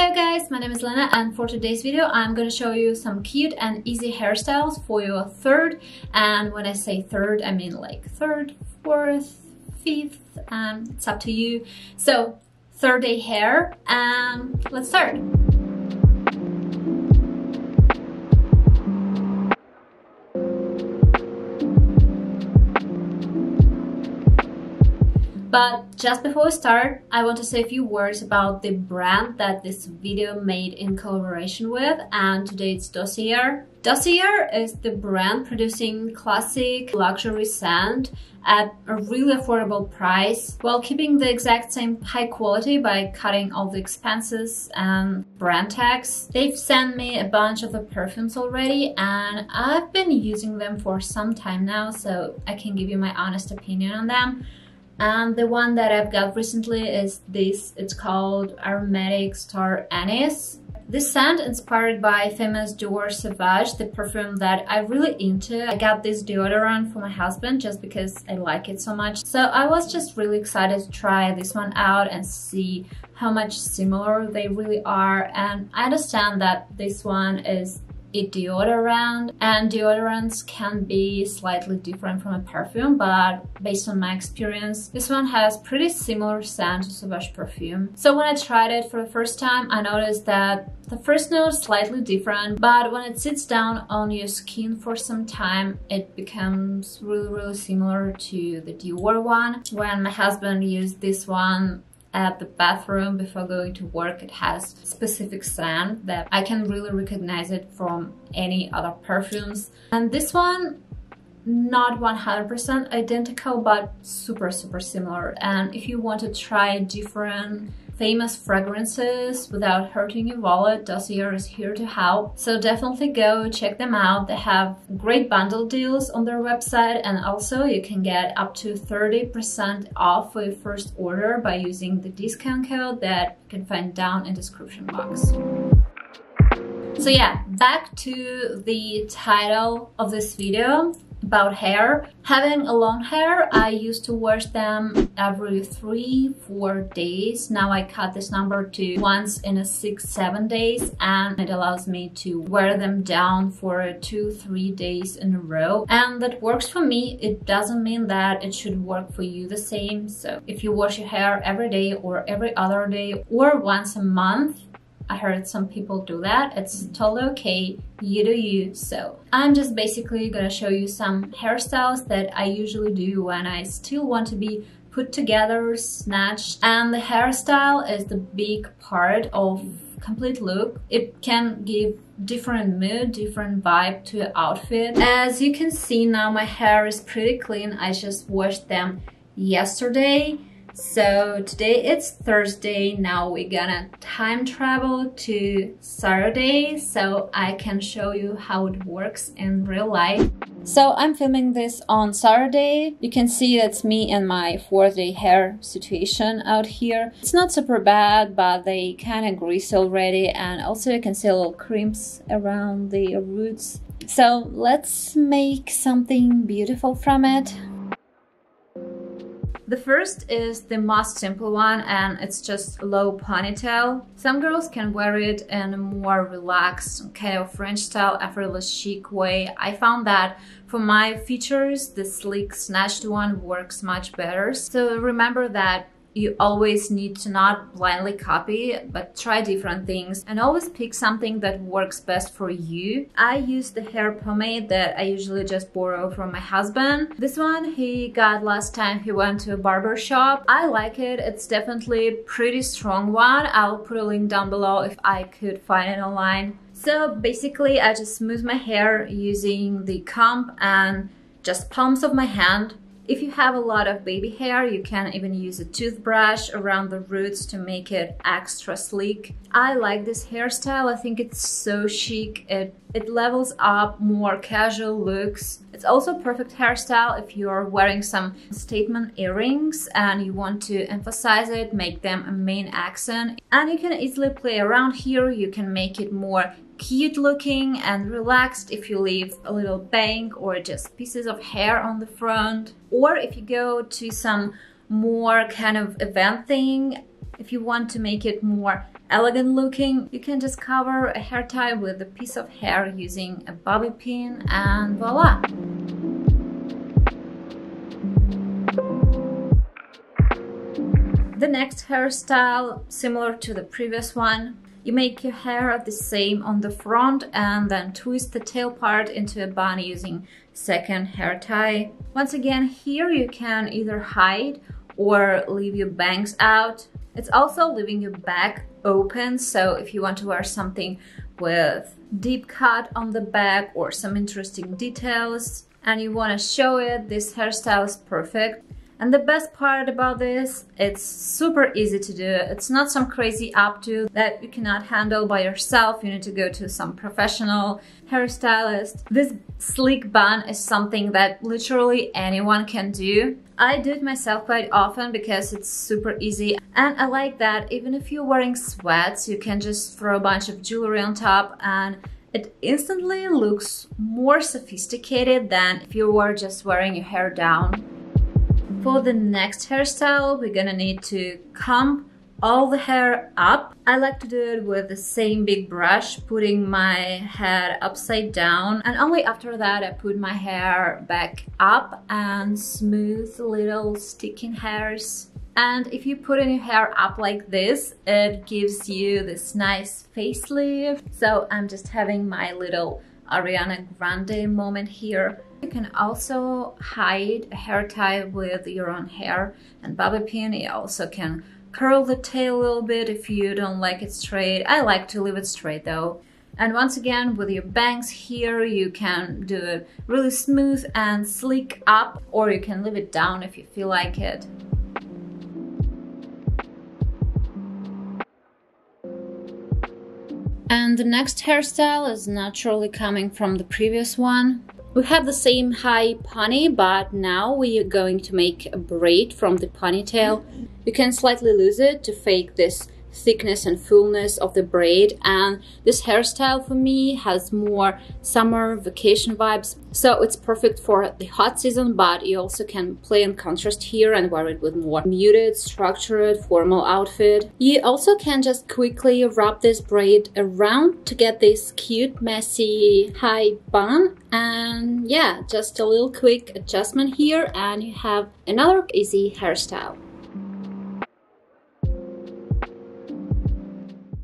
Hey guys, my name is Lena and for today's video I'm gonna show you some cute and easy hairstyles for your third, and when I say third I mean like third, fourth, fifth, it's up to you. So third day hair, let's start. But just before we start, I want to say a few words about the brand that this video made in collaboration with, and today it's Dossier. Dossier is the brand producing classic luxury scent at a really affordable price while keeping the exact same high quality by cutting all the expenses and brand tax. They've sent me a bunch of the perfumes already and I've been using them for some time now, so I can give you my honest opinion on them. And the one that I've got recently is this. It's called Aromatic Star Anise. This scent inspired by famous Dior Sauvage, the perfume that I'm really into. I got this deodorant for my husband just because I like it so much. So I was just really excited to try this one out and see how much similar they really are. And I understand that this one is a deodorant and deodorants can be slightly different from a perfume, but based on my experience this one has pretty similar scent to Sauvage perfume. So when I tried it for the first time I noticed that the first note is slightly different, but when it sits down on your skin for some time it becomes really similar to the Dior one. When my husband used this one at the bathroom before going to work, it has specific scent that I can really recognize it from any other perfumes. And this one, not 100% identical, but super similar. And if you want to try different famous fragrances without hurting your wallet, Dossier is here to help. So definitely go check them out. They have great bundle deals on their website, and also you can get up to 30% off for your first order by using the discount code that you can find down in the description box. So yeah, back to the title of this video about hair. Having a long hair, I used to wash them every 3-4 days. Now I cut this number to once in a 6-7 days, and it allows me to wear them down for 2-3 days in a row, and that works for me. It doesn't mean that it should work for you the same. So if you wash your hair every day or every other day or once a month, I heard some people do that, it's totally okay, you do you. So I'm just basically gonna show you some hairstyles that I usually do when I still want to be put together, snatched, and the hairstyle is the big part of complete look. It can give different mood, different vibe to your outfit. As you can see now my hair is pretty clean, I just washed them yesterday. So today it's Thursday, now we're gonna time travel to Saturday so I can show you how it works in real life. So I'm filming this on Saturday. You can see that's me and my fourth day hair situation out here. It's not super bad, but they kind of greasy already, and also you can see little crimps around the roots. So let's make something beautiful from it. The first is the most simple one, and it's just a low ponytail. Some girls can wear it in a more relaxed, kind of French style, effortless chic way. I found that for my features, the sleek, snatched one works much better. So remember that you always need to not blindly copy, but try different things and always pick something that works best for you. I use the hair pomade that I usually just borrow from my husband. This one he got last time he went to a barber shop. I like it. It's definitely a pretty strong one. I'll put a link down below if I could find it online. So basically I just smooth my hair using the comb and just palms of my hand. If you have a lot of baby hair, you can even use a toothbrush around the roots to make it extra sleek. I like this hairstyle, I think it's so chic, it levels up more casual looks. It's also a perfect hairstyle if you're wearing some statement earrings and you want to emphasize it, make them a main accent. And you can easily play around here, you can make it more cute looking and relaxed if you leave a little bang or just pieces of hair on the front, or if you go to some more kind of event thing, if you want to make it more elegant looking. You can just cover a hair tie with a piece of hair using a bobby pin, and voila! The next hairstyle, similar to the previous one, you make your hair the same on the front and then twist the tail part into a bun using second hair tie. Once again, here you can either hide or leave your bangs out. It's also leaving your back open, so if you want to wear something with deep cut on the back or some interesting details and you want to show it, this hairstyle is perfect. And the best part about this, it's super easy to do. It's not some crazy updo that you cannot handle by yourself. You need to go to some professional hairstylist. This sleek bun is something that literally anyone can do. I do it myself quite often because it's super easy. And I like that even if you're wearing sweats, you can just throw a bunch of jewelry on top and it instantly looks more sophisticated than if you were just wearing your hair down. For the next hairstyle, we're gonna need to comb all the hair up. I like to do it with the same big brush, putting my hair upside down, and only after that I put my hair back up and smooth little sticking hairs. And if you put your hair up like this, it gives you this nice facelift. So I'm just having my little Ariana Grande moment here. You can also hide a hair tie with your own hair and bobby pin. You also can curl the tail a little bit if you don't like it straight. I like to leave it straight though. And once again, with your bangs here, you can do it really smooth and sleek up, or you can leave it down if you feel like it. And the next hairstyle is naturally coming from the previous one. We have the same high pony, but now we are going to make a braid from the ponytail. You can slightly loose it to fake this thickness and fullness of the braid, and this hairstyle for me has more summer vacation vibes, so it's perfect for the hot season, but you also can play in contrast here and wear it with more muted, structured, formal outfit. You also can just quickly wrap this braid around to get this cute messy high bun, and yeah, just a little quick adjustment here and you have another easy hairstyle.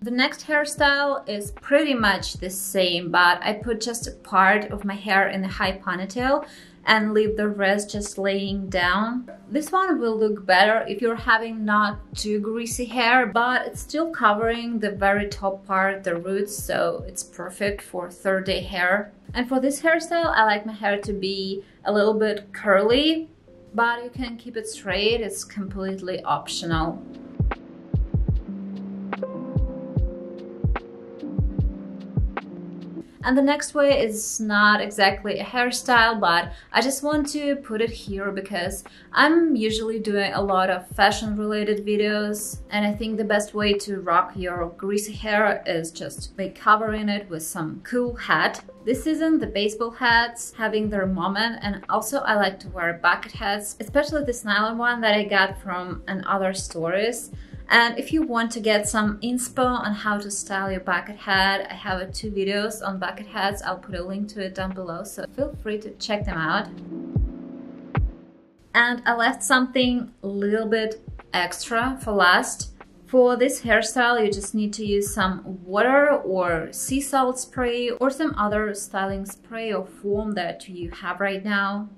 The next hairstyle is pretty much the same, but I put just a part of my hair in a high ponytail and leave the rest just laying down. This one will look better if you're having not too greasy hair, but it's still covering the very top part, the roots, so it's perfect for third day hair. And for this hairstyle, I like my hair to be a little bit curly, but you can keep it straight, it's completely optional. And the next way is not exactly a hairstyle, but I just want to put it here because I'm usually doing a lot of fashion related videos, and I think the best way to rock your greasy hair is just by covering it with some cool hat. This season the baseball hats having their moment, and also I like to wear bucket hats, especially this nylon one that I got from another stores. And if you want to get some inspo on how to style your bucket hat, I have 2 videos on bucket hats. I'll put a link to it down below, so feel free to check them out. And I left something a little bit extra for last. For this hairstyle, you just need to use some water or sea salt spray or some other styling spray or foam that you have right now.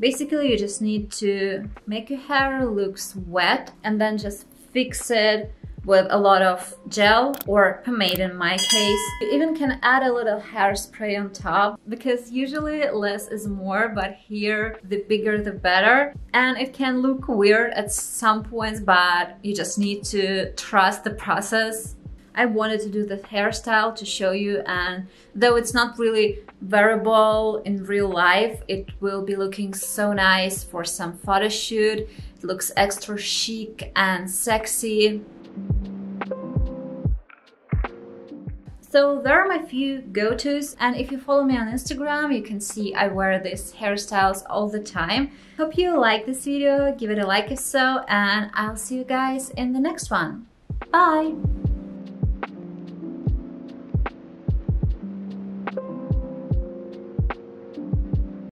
Basically, you just need to make your hair look wet and then just fix it with a lot of gel or pomade in my case. You even can add a little hairspray on top because usually less is more, but here the bigger the better. And it can look weird at some points, but you just need to trust the process. I wanted to do this hairstyle to show you, and though it's not really wearable in real life, it will be looking so nice for some photo shoot. It looks extra chic and sexy. So there are my few go-tos, and if you follow me on Instagram, you can see I wear these hairstyles all the time. Hope you like this video, give it a like if so, and I'll see you guys in the next one. Bye!